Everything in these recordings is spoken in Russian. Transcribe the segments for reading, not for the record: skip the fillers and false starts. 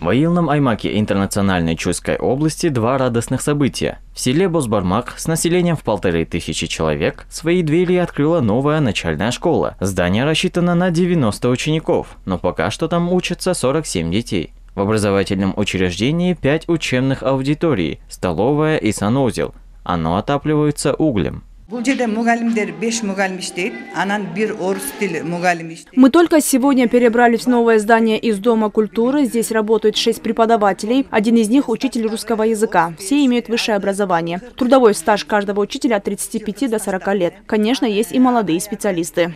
В Аилном Аймаке Интернациональной Чуйской области два радостных события. В селе Босбармак с населением в 1500 человек свои двери открыла новая начальная школа. Здание рассчитано на 90 учеников, но пока что там учатся 47 детей. В образовательном учреждении 5 учебных аудиторий, столовая и санузел. Оно отапливается углем. Мы только сегодня перебрались в новое здание из Дома культуры. Здесь работают 6 преподавателей. Один из них – учитель русского языка. Все имеют высшее образование. Трудовой стаж каждого учителя от 35 до 40 лет. Конечно, есть и молодые специалисты.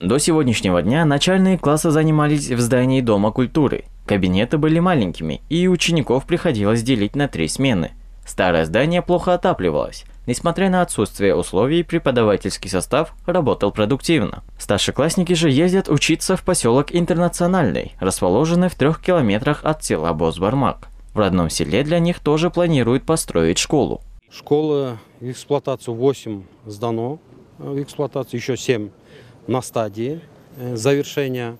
До сегодняшнего дня начальные классы занимались в здании Дома культуры. Кабинеты были маленькими, и учеников приходилось делить на 3 смены. Старое здание плохо отапливалось. Несмотря на отсутствие условий, преподавательский состав работал продуктивно. Старшеклассники же ездят учиться в поселок Интернациональный, расположенный в 3 километрах от села Босбармак. В родном селе для них тоже планируют построить школу. Школа в эксплуатацию 8 сдано, в эксплуатацию еще 7 на стадии завершения.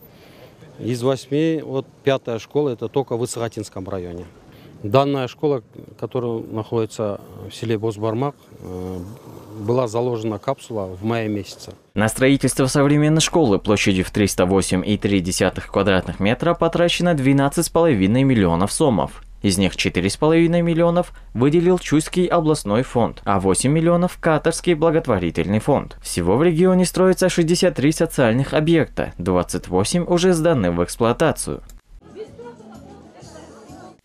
Из 8, вот 5-я школа, это только в Исагатинском районе. Данная школа, которая находится в селе Босбармак, была заложена капсула в мае месяце. На строительство современной школы площадью в 308,3 квадратных метра потрачено 12,5 миллионов сомов. Из них 4,5 миллионов выделил Чуйский областной фонд, а 8 миллионов – Катарский благотворительный фонд. Всего в регионе строится 63 социальных объекта, 28 уже сданы в эксплуатацию.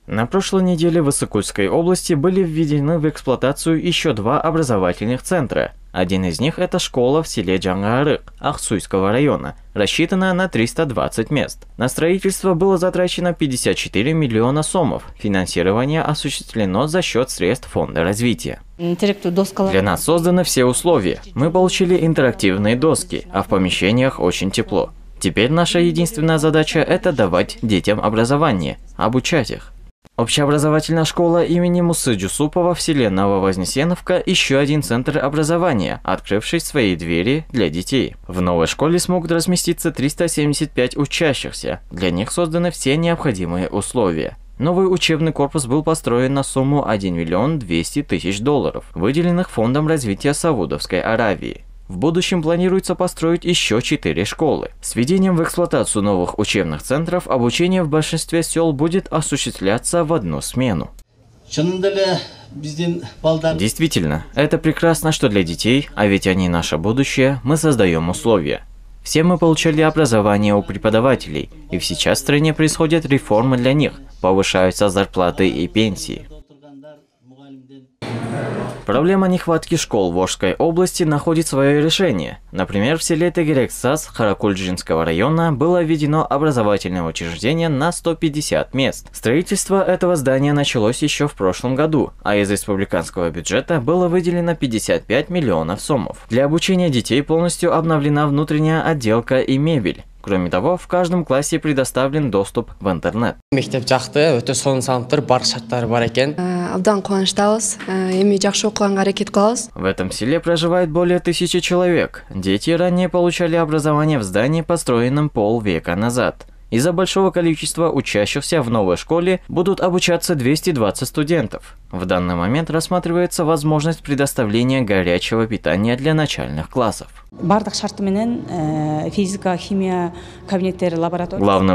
На прошлой неделе в Иссык-Кульской области были введены в эксплуатацию еще 2 образовательных центра. Один из них – это школа в селе Джангарык Ахсуйского района, рассчитанная на 320 мест. На строительство было затрачено 54 миллиона сомов. Финансирование осуществлено за счет средств фонда развития. Для нас созданы все условия. Мы получили интерактивные доски, а в помещениях очень тепло. Теперь наша единственная задача – это давать детям образование, обучать их. Общеобразовательная школа имени Мусы Джусупова в селе Ново-Вознесеновка – еще один центр образования, открывший свои двери для детей. В новой школе смогут разместиться 375 учащихся. Для них созданы все необходимые условия. Новый учебный корпус был построен на сумму $1 200 000, выделенных Фондом развития Саудовской Аравии. В будущем планируется построить еще 4 школы. С введением в эксплуатацию новых учебных центров обучение в большинстве сел будет осуществляться в одну смену. Действительно, это прекрасно, что для детей, а ведь они наше будущее, мы создаем условия. Все мы получали образование у преподавателей, и сейчас в стране происходят реформы для них, повышаются зарплаты и пенсии. Проблема нехватки школ в Ошской области находит свое решение. Например, в селе Тегерексас Харакульджинского района было введено образовательное учреждение на 150 мест. Строительство этого здания началось еще в прошлом году, а из республиканского бюджета было выделено 55 миллионов сомов. Для обучения детей полностью обновлена внутренняя отделка и мебель. Кроме того, в каждом классе предоставлен доступ в интернет. В этом селе проживает более 1000 человек. Дети ранее получали образование в здании, построенном полвека назад. Из-за большого количества учащихся в новой школе будут обучаться 220 студентов. В данный момент рассматривается возможность предоставления горячего питания для начальных классов. Главные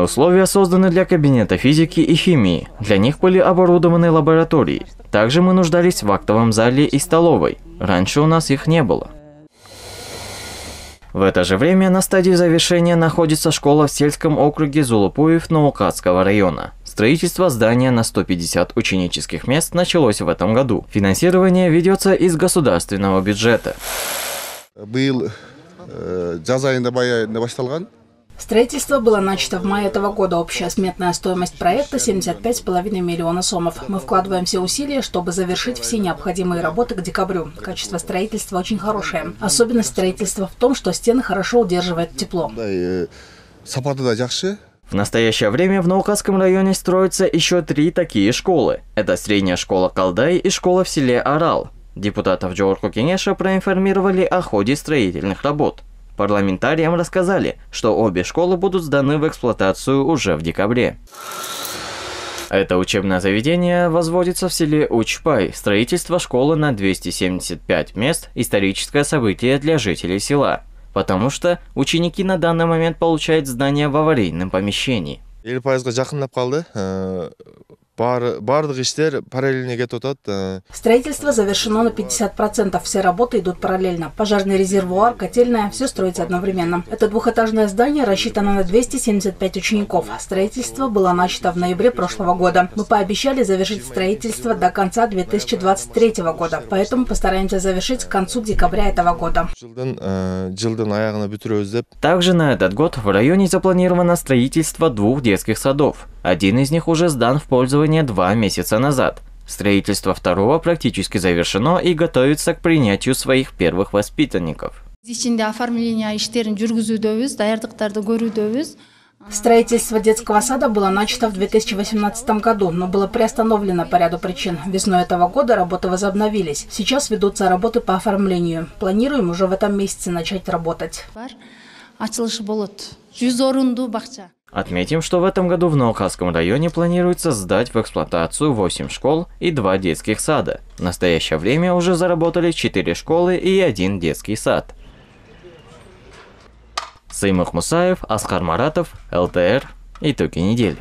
условия созданы для кабинета физики и химии. Для них были оборудованы лаборатории. Также мы нуждались в актовом зале и столовой. Раньше у нас их не было. В это же время на стадии завершения находится школа в сельском округе Зулупуев Наукатского района. Строительство здания на 150 ученических мест началось в этом году. Финансирование ведется из государственного бюджета. Строительство было начато в мае этого года. Общая сметная стоимость проекта – 75,5 миллиона сомов. Мы вкладываем все усилия, чтобы завершить все необходимые работы к декабрю. Качество строительства очень хорошее. Особенность строительства в том, что стены хорошо удерживают тепло. В настоящее время в Наукатском районе строятся еще 3 такие школы. Это средняя школа Калдай и школа в селе Орал. Депутатов Жогорку Кенеша проинформировали о ходе строительных работ. Парламентариям рассказали, что обе школы будут сданы в эксплуатацию уже в декабре. Это учебное заведение возводится в селе Учпай. Строительство школы на 275 мест – историческое событие для жителей села, потому что ученики на данный момент получают знания в аварийном помещении. Строительство завершено на 50%. Все работы идут параллельно. Пожарный резервуар, котельная – все строится одновременно. Это двухэтажное здание рассчитано на 275 учеников. Строительство было начато в ноябре прошлого года. Мы пообещали завершить строительство до конца 2023 года, поэтому постараемся завершить к концу декабря этого года. Также на этот год в районе запланировано строительство двух детских садов. Один из них уже сдан в пользование 2 месяца назад. Строительство второго практически завершено и готовится к принятию своих первых воспитанников. Строительство детского сада было начато в 2018 году, но было приостановлено по ряду причин. Весной этого года работы возобновились. Сейчас ведутся работы по оформлению. Планируем уже в этом месяце начать работать. Отметим, что в этом году в Ноухасском районе планируется сдать в эксплуатацию 8 школ и 2 детских сада. В настоящее время уже заработали 4 школы и 1 детский сад. Саимый Мусаев, Аскар Маратов, ЛТР. Итоги недели.